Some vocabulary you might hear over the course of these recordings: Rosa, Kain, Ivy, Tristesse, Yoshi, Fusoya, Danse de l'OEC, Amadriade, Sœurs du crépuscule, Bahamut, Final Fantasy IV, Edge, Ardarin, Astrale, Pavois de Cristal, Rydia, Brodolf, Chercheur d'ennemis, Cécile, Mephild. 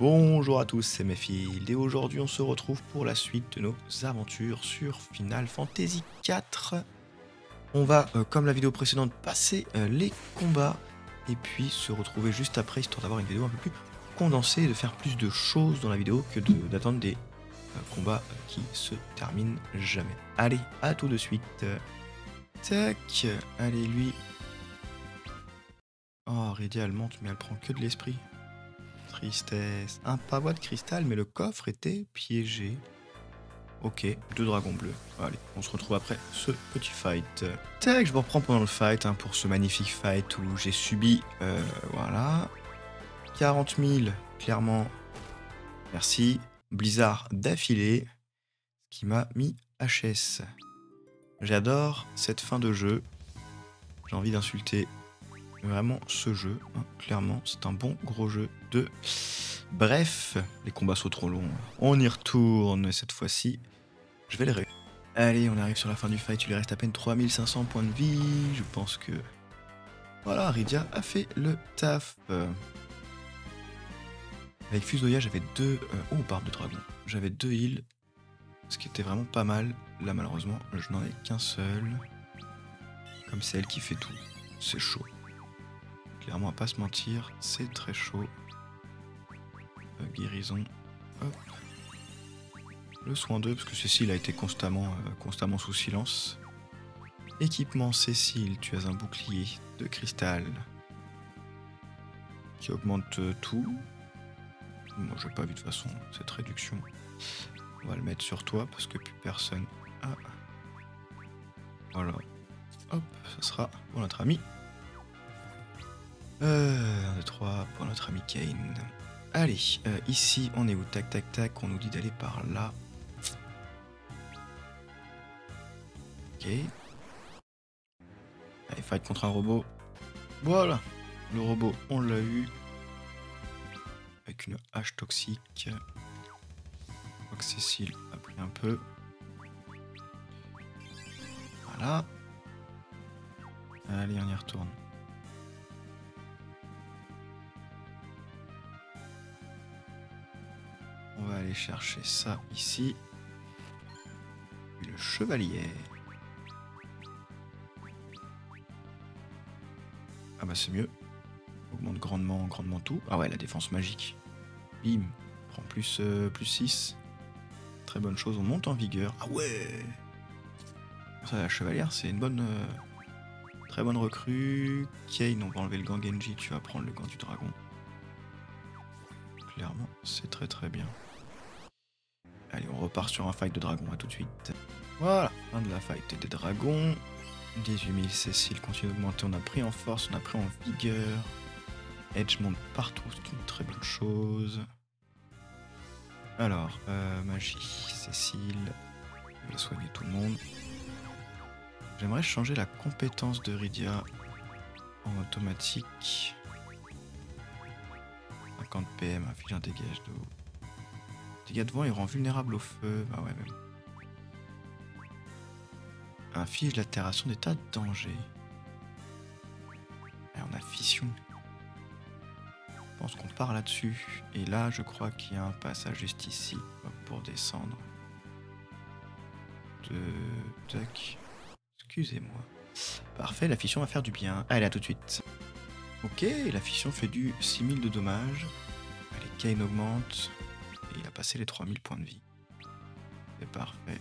Bonjour à tous, c'est Mephild et aujourd'hui on se retrouve pour la suite de nos aventures sur Final Fantasy IV. On va, comme la vidéo précédente, passer les combats et puis se retrouver juste après, histoire d'avoir une vidéo un peu plus condensée et de faire plus de choses dans la vidéo que d'attendre des combats qui se terminent jamais. Allez, à tout de suite. Tac, allez lui. Oh, Rydia elle monte, mais elle prend que de l'esprit. Tristesse. Un pavois de cristal, mais le coffre était piégé. Ok, 2 dragons bleus. Allez, on se retrouve après ce petit fight. Tac, je vous reprends pendant le fight, hein, pour ce magnifique fight où j'ai subi, voilà, 40 000, clairement. Merci. Blizzard d'affilée, ce qui m'a mis HS. J'adore cette fin de jeu. J'ai envie d'insulter vraiment ce jeu, hein, clairement, c'est un bon gros jeu de... Bref, les combats sont trop longs, on y retourne, cette fois-ci, je vais les réussir. Allez, on arrive sur la fin du fight, il lui reste à peine 3500 points de vie, je pense que... Voilà, Rydia a fait le taf. Avec Fusoya, j'avais 2... Oh, barbe de dragon, j'avais 2 heals, ce qui était vraiment pas mal. Là, malheureusement, je n'en ai qu'un seul. Comme c'est elle qui fait tout, c'est chaud. Clairement, à pas se mentir, c'est très chaud. Guérison. Hop. Le soin 2, parce que Cécile a été constamment sous silence. Équipement Cécile, tu as un bouclier de cristal qui augmente tout. Moi, je n'ai pas vu de toute façon cette réduction. On va le mettre sur toi parce que plus personne. Ah. Voilà. Hop, ça sera pour notre ami. 1, 2, 3, pour notre ami Kain. Allez, ici, on est où? Tac, tac, tac, on nous dit d'aller par là. Ok. Allez, fight contre un robot. Voilà, le robot, on l'a eu. Avec une hache toxique. Je crois que Cécile a pris un peu. Voilà. Allez, on y retourne. On va aller chercher ça ici. Le chevalier. Ah bah c'est mieux. Augmente grandement tout. Ah ouais, la défense magique. Bim. Prend plus 6. Très bonne chose, on monte en vigueur. Ah ouais. Ça, la chevalière, c'est une bonne... très bonne recrue. Kain, on va enlever le gang Genji, tu vas prendre le gang du dragon. Clairement, c'est très très bien. Allez, on repart sur un fight de dragon, à tout de suite. Voilà, fin de la fight des dragons. 18 000, Cécile continue d'augmenter, on a pris en force, on a pris en vigueur. Edge monte partout, c'est une très bonne chose. Alors, magie, Cécile, je vais soigner tout le monde. J'aimerais changer la compétence de Rydia en automatique. 50 PM, inflige un dégage de haut. Dégâts de vent, il rend vulnérable au feu. Bah ouais, même. Inflige l'altération d'état de danger. Et on a fission. Je pense qu'on part là-dessus. Et là, je crois qu'il y a un passage juste ici. Pour descendre. Tac. Excusez-moi. Parfait, la fission va faire du bien. Allez, à tout de suite. Ok, la fission fait du 6000 de dommages. Allez, Kain augmente. Et il a passé les 3000 points de vie. C'est parfait.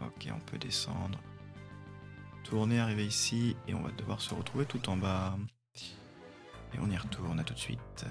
Ok, on peut descendre. Tourner, arriver ici. Et on va devoir se retrouver tout en bas. Et on y retourne, à tout de suite.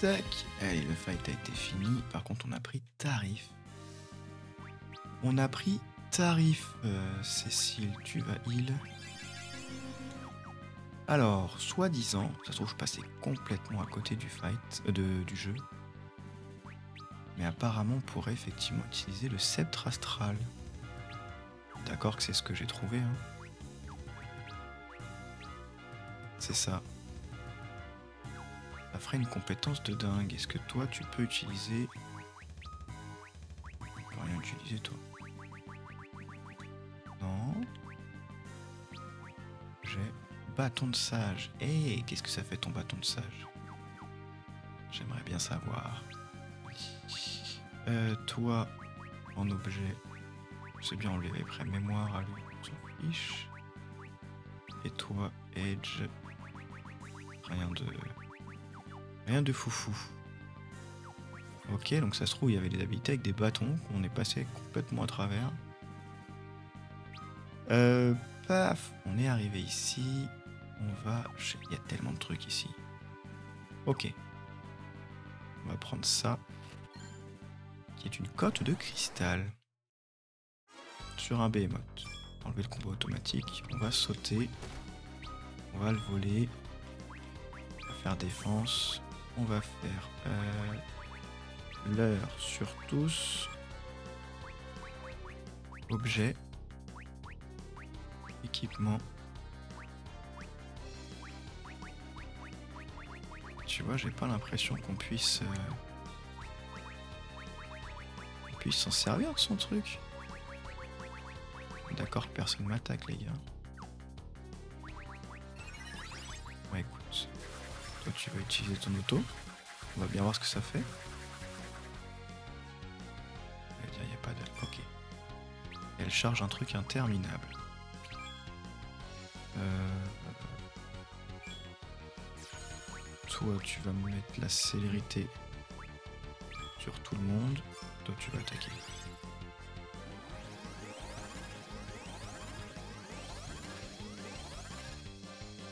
Tac. Allez, le fight a été fini. Par contre, on a pris tarif. On a pris tarif. Cécile, tu vas heal. Alors, soi-disant, ça se trouve je passais complètement à côté du fight, du jeu. Mais apparemment, on pourrait effectivement utiliser le sceptre astral. D'accord que c'est ce que j'ai trouvé, hein. C'est ça. Ça ferait une compétence de dingue. Est-ce que toi, tu peux utiliser... Tu peux rien utiliser, toi. Non. J'ai... Bâton de sage. Eh, qu'est-ce que ça fait ton bâton de sage? J'aimerais bien savoir. Toi, en objet, c'est bien, on lui avait prêt mémoire à lui, on s'en fiche. Et toi, Edge, rien de foufou. Ok, donc ça se trouve, il y avait des habilités avec des bâtons, on est passé complètement à travers. Paf, on est arrivé ici, on va... Il y a tellement de trucs ici. Ok. On va prendre ça, qui est une cotte de cristal. Sur un behemoth. Enlever le combat automatique, on va sauter. On va le voler. On va faire défense. On va faire... l'heure sur tous. Objet. Équipement. Tu vois, j'ai pas l'impression qu'on puisse... on puisse s'en servir de son truc. D'accord, personne m'attaque, les gars. Ouais, écoute. Toi, tu vas utiliser ton auto. On va bien voir ce que ça fait. Il n'y a pas de... Ok. Elle charge un truc interminable. Toi, tu vas me mettre la célérité sur tout le monde. Toi, tu vas attaquer.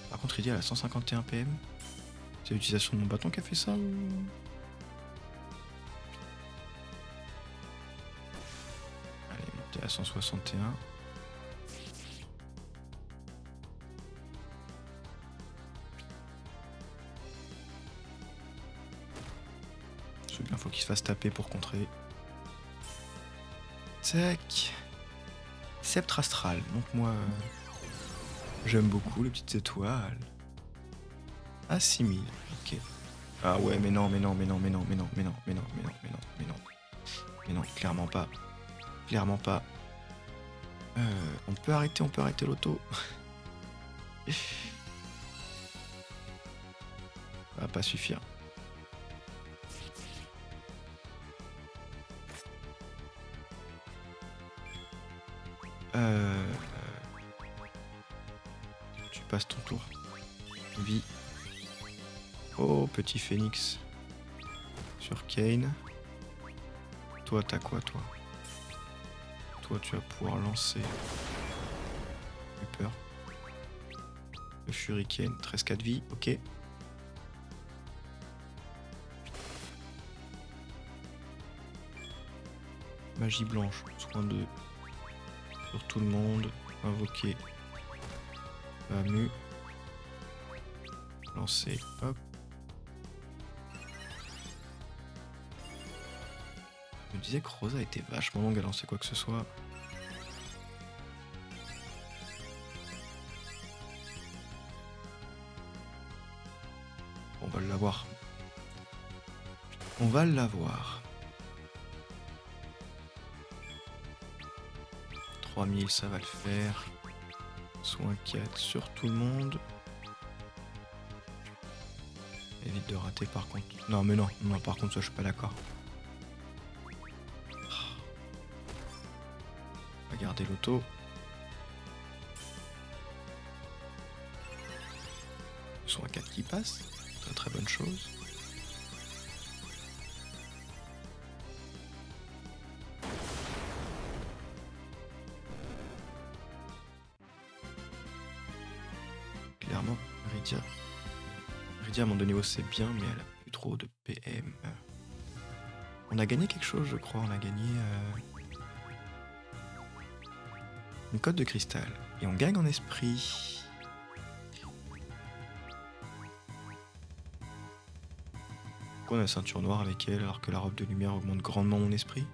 Par contre, Rydia, elle a 151 PM. C'est l'utilisation de mon bâton qui a fait ça ou... à 161. Celui-là, faut qu'il se fasse taper pour contrer. Tac. Sceptre astral. Donc moi, j'aime beaucoup les petites étoiles. À 6000. Ok. Ah ouais, mais non, clairement pas. Clairement pas. On peut arrêter l'auto. Ça va pas suffire. Tu passes ton tour. Vie. Oh, petit phénix. Sur Kain. Toi, t'as quoi, toi? Toi, tu vas pouvoir lancer Hooper. Le shuriken, 13-4 de vie, ok. Magie blanche, soin de... Sur tout le monde, invoquer. Bahamut. Lancer, hop. Je me disais que Rosa était vachement longue à lancer quoi que ce soit. On va l'avoir. On va l'avoir. 3000, ça va le faire. Soin 4 sur tout le monde. Évite de rater par contre. Non mais non, non par contre ça je suis pas d'accord. Regardez l'auto. Soin 4 qui passe, c'est une très bonne chose. Clairement, Rydia à mon niveau c'est bien, mais elle a plus trop de PM. On a gagné quelque chose, je crois. On a gagné... une cote de cristal. Et on gagne en esprit. Pourquoi on a ceinture noire avec elle alors que la robe de lumière augmente grandement mon esprit?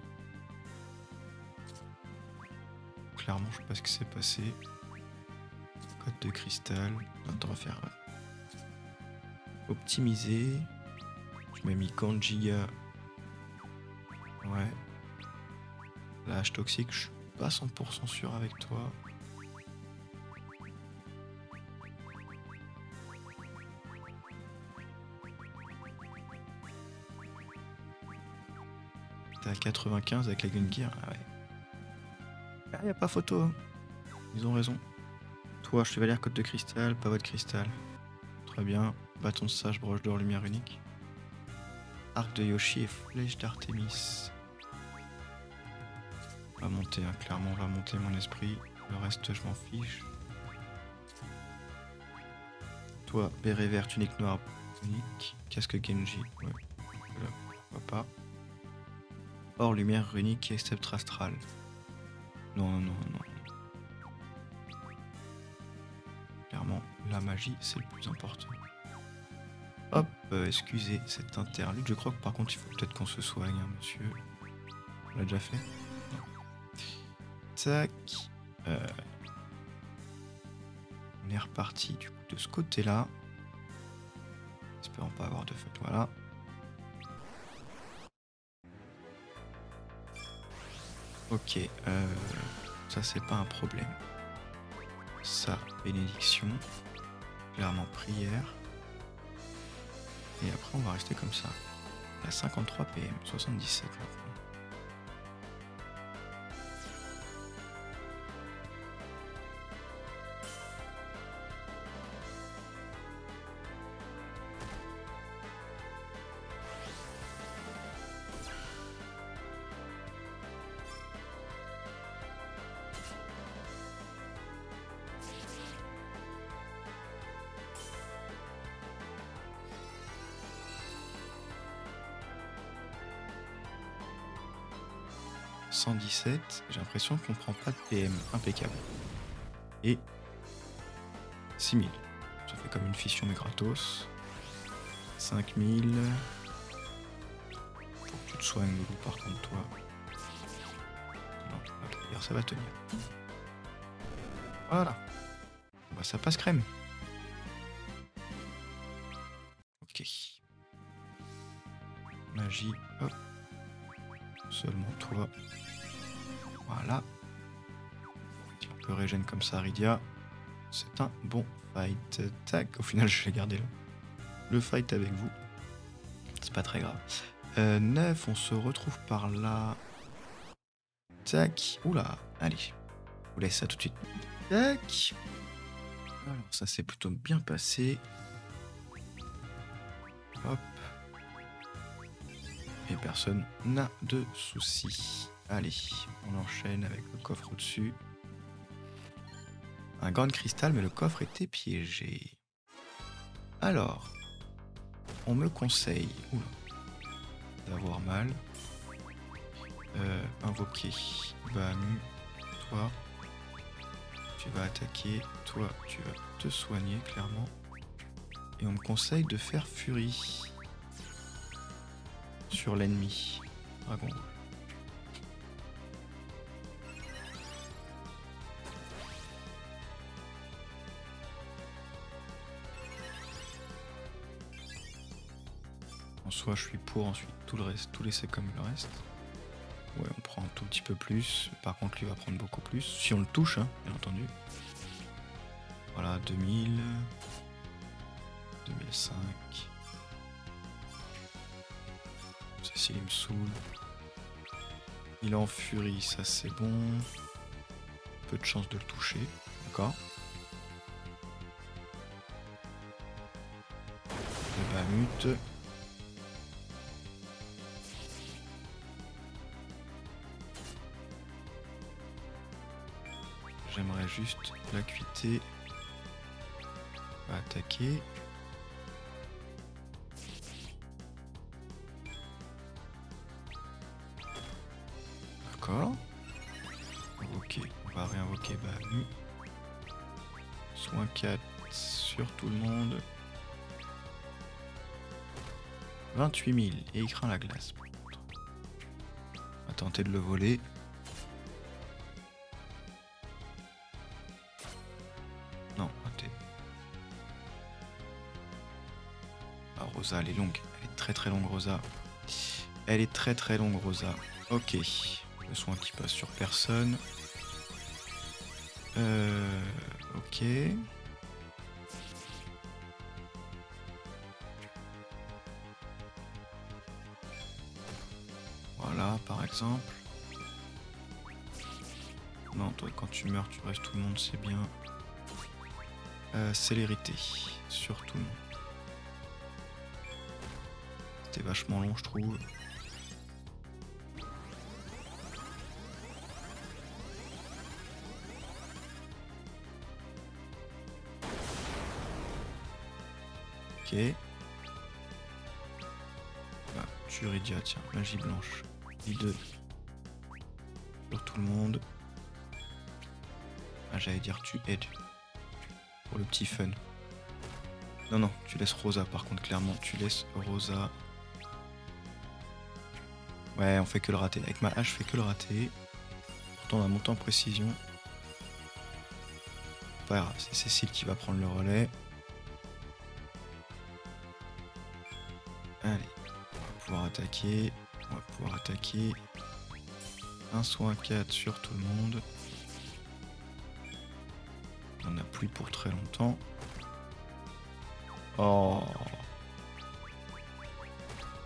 Clairement, je sais pas ce qui s'est passé. Cote de cristal. Attends, on va faire... Optimiser. Je m'ai mis Kanjiga. Ouais. La hache toxique, je... pas 100% sûr avec toi. à 95 avec la Gun Gear. Ah ouais. Ah, y a pas photo. Hein. Ils ont raison. Toi, chevalier, côte de cristal, pavois de cristal. Très bien. Bâton de sage, broche d'or, lumière unique. Arc de Yoshi et flèche d'Artémis. On va monter, hein, clairement, on va monter mon esprit. Le reste, je m'en fiche. Toi, béret vert, tunique noire, unique. Casque Genji. Ouais. Voilà. Pas. Or, lumière unique et sceptre astral. Non, non, non, non. Clairement, la magie, c'est le plus important. Hop, excusez cette interlude. Je crois que par contre, il faut peut-être qu'on se soigne, hein, monsieur. On l'a déjà fait. Non. Tac. On est reparti du coup de ce côté-là. Espérons pas avoir de feu. Voilà. Ok, ça c'est pas un problème. Ça, bénédiction, clairement prière. Et après on va rester comme ça. À 53 PM, 77 maintenant. J'ai l'impression qu'on prend pas de PM, impeccable. Et 6000, ça fait comme une fission mais gratos. 5000. Faut que tu te soignes du coup par contre toi. Non, d'ailleurs ça va tenir. Voilà. Bah ça passe crème. Ok. Magie, hop. Seulement toi. Voilà. Si on peut régène comme ça, Rydia, c'est un bon fight. Tac, au final, je vais garder le fight avec vous. C'est pas très grave. 9, on se retrouve par là. Tac, oula, allez. Je vous laisse ça tout de suite. Tac. Alors, ça s'est plutôt bien passé. Hop. Et personne n'a de soucis. Allez, on enchaîne avec le coffre au-dessus. Un grand cristal, mais le coffre était piégé. Alors, on me conseille d'avoir mal. Invoquer Bahamut. Toi, tu vas attaquer. Toi, tu vas te soigner, clairement. Et on me conseille de faire furie sur l'ennemi. Dragon. En soi, je suis pour ensuite tout le reste, tout laisser comme le reste. Ouais, on prend un tout petit peu plus. Par contre, lui va prendre beaucoup plus. Si on le touche, hein, bien entendu. Voilà, 2000. 2005. Cécile, il me saoule. Il est en furie, ça c'est bon. Peu de chance de le toucher. D'accord. Le Bahamut. J'aimerais juste l'acuité. On va attaquer. D'accord. Ok, on va réinvoquer Bahamut. Soin 4 sur tout le monde. 28000 et il craint la glace. On va tenter de le voler. Rosa, elle est longue, elle est très très longue Rosa. Elle est très très longue Rosa. Ok, le soin qui passe sur personne. Ok. Voilà, pareil exemple. Non, toi quand tu meurs tu brèches tout le monde, c'est bien. Célérité sur tout le monde. C'était vachement long je trouve. Ok. Ah, tu Rydia, tiens, magie blanche. I2. Pour tout le monde. Ah, j'allais dire tu Edge. Pour le petit fun. Non, non, tu laisses Rosa par contre, clairement. Tu laisses Rosa. Ouais, on fait que le rater. Avec ma hache, je fais que le rater. Pourtant, on a monté en précision. Pas grave, c'est Cécile qui va prendre le relais. Allez, on va pouvoir attaquer. Un soin 4 sur tout le monde. On n'a plus pour très longtemps. Oh,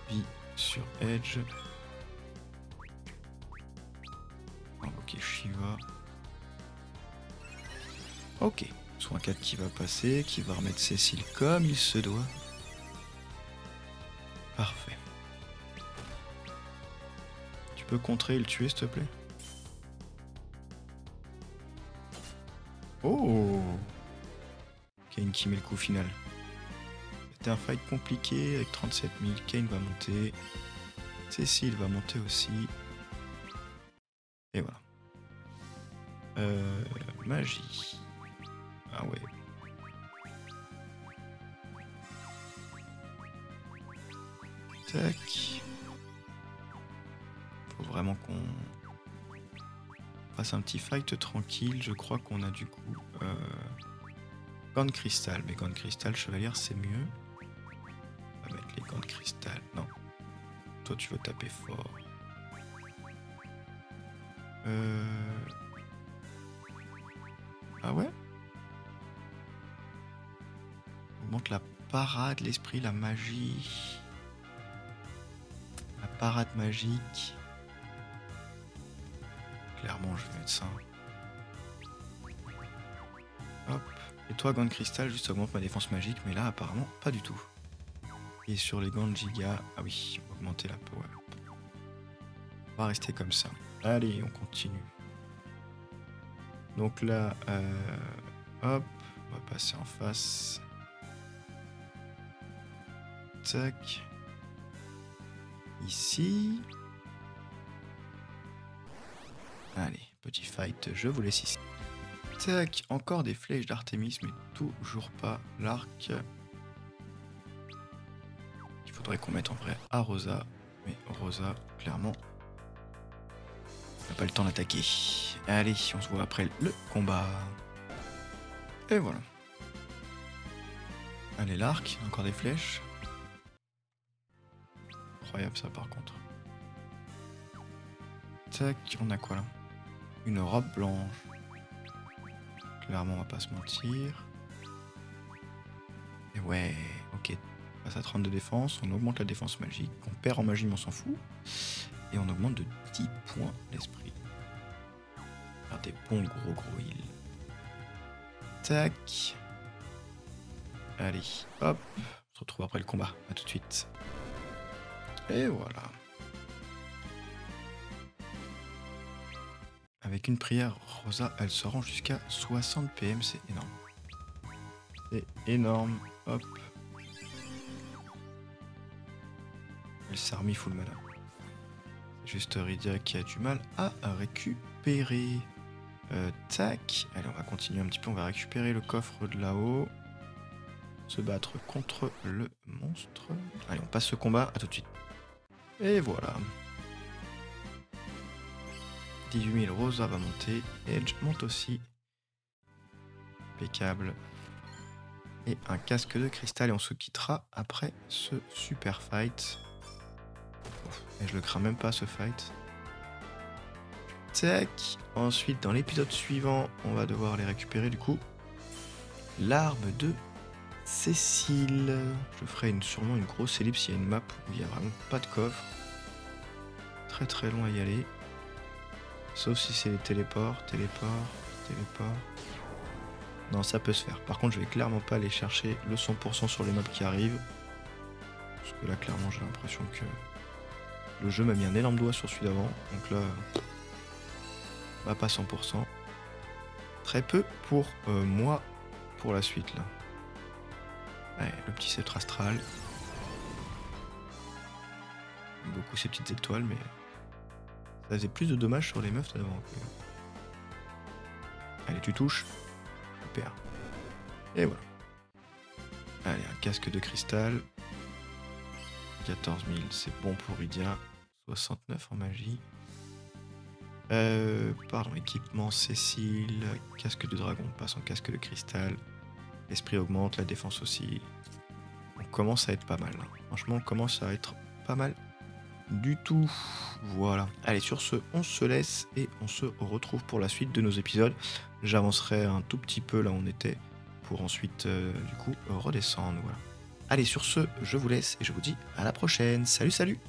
vie sur Edge. Oh, ok, Shiva. Ok, soin 4 qui va passer, qui va remettre Cécile comme il se doit. Parfait. Tu peux contrer et le tuer, s'il te plaît? Oh! Kain qui met le coup final. C'était un fight compliqué avec 37 000. Kain va monter. Cécile va monter aussi. Et voilà. Magie. Ah ouais. Tac. Faut vraiment qu'on fasse un petit fight tranquille. Je crois qu'on a du coup gants de cristal. Mais gants de cristal, chevalière, c'est mieux. On va mettre les gants de cristal. Non. Toi, tu veux taper fort. Ah ouais? On monte la parade, l'esprit, la magie. Parade magique. Clairement, je vais mettre ça. Hop. Et toi, gants de cristal, juste augmente ma défense magique, mais là, apparemment, pas du tout. Et sur les gants de giga, ah oui, augmenter la power. On va rester comme ça. Allez, on continue. Donc là, hop, on va passer en face. Tac. Ici. Allez, petit fight, je vous laisse ici. Tac, encore des flèches d'Artémis, mais toujours pas l'arc. Il faudrait qu'on mette en vrai à Rosa. Mais Rosa, clairement, n'a pas le temps d'attaquer. Allez, on se voit après le combat. Et voilà. Allez, l'arc, encore des flèches. Incroyable ça par contre. Tac, on a quoi là? Une robe blanche. Clairement on va pas se mentir. Et ouais, ok. On passe à 32 défense, on augmente la défense magique. On perd en magie mais on s'en fout. Et on augmente de 10 points l'esprit. Faire des bons gros heals. Tac. Allez, hop. On se retrouve après le combat. A tout de suite. Et voilà. Avec une prière, Rosa, elle se rend jusqu'à 60 PM, c'est énorme. C'est énorme, hop. Elle s'est remis full malade. C'est juste Rydia qui a du mal à récupérer. Tac. Allez, on va continuer un petit peu, on va récupérer le coffre de là-haut. Se battre contre le monstre. Allez, on passe ce combat, à tout de suite. Et voilà. 18 000, Rosa va monter. Edge monte aussi. Impeccable. Et un casque de cristal. Et on se quittera après ce super fight. Et je le crains même pas ce fight. Tac. Ensuite, dans l'épisode suivant, on va devoir les récupérer du coup. L'arme de Cécile. Je ferai sûrement une grosse ellipse. Il y a une map où il n'y a vraiment pas de coffre. très très long à y aller. Sauf si c'est les téléports, téléports. Non, ça peut se faire. Par contre, je vais clairement pas aller chercher le 100% sur les mobs qui arrivent. Parce que là, clairement, j'ai l'impression que le jeu m'a mis un énorme doigt sur celui d'avant. Donc là, bah pas 100%. Très peu pour moi, pour la suite, là. Allez, le petit sceptre astral. J'aime beaucoup ces petites étoiles, mais ça faisait plus de dommages sur les meufs d'avant. Allez, tu touches. Super. Et voilà. Allez, un casque de cristal. 14 000, c'est bon pour Rydia. 69 en magie. Pardon, équipement Cécile. Casque de dragon, passe en casque de cristal. L'esprit augmente, la défense aussi. On commence à être pas mal. Hein. Franchement, on commence à être pas mal du tout. Voilà. Allez, sur ce, on se laisse et on se retrouve pour la suite de nos épisodes. J'avancerai un tout petit peu là où on était pour ensuite, du coup, redescendre. Voilà. Allez, sur ce, je vous laisse et je vous dis à la prochaine. Salut, salut!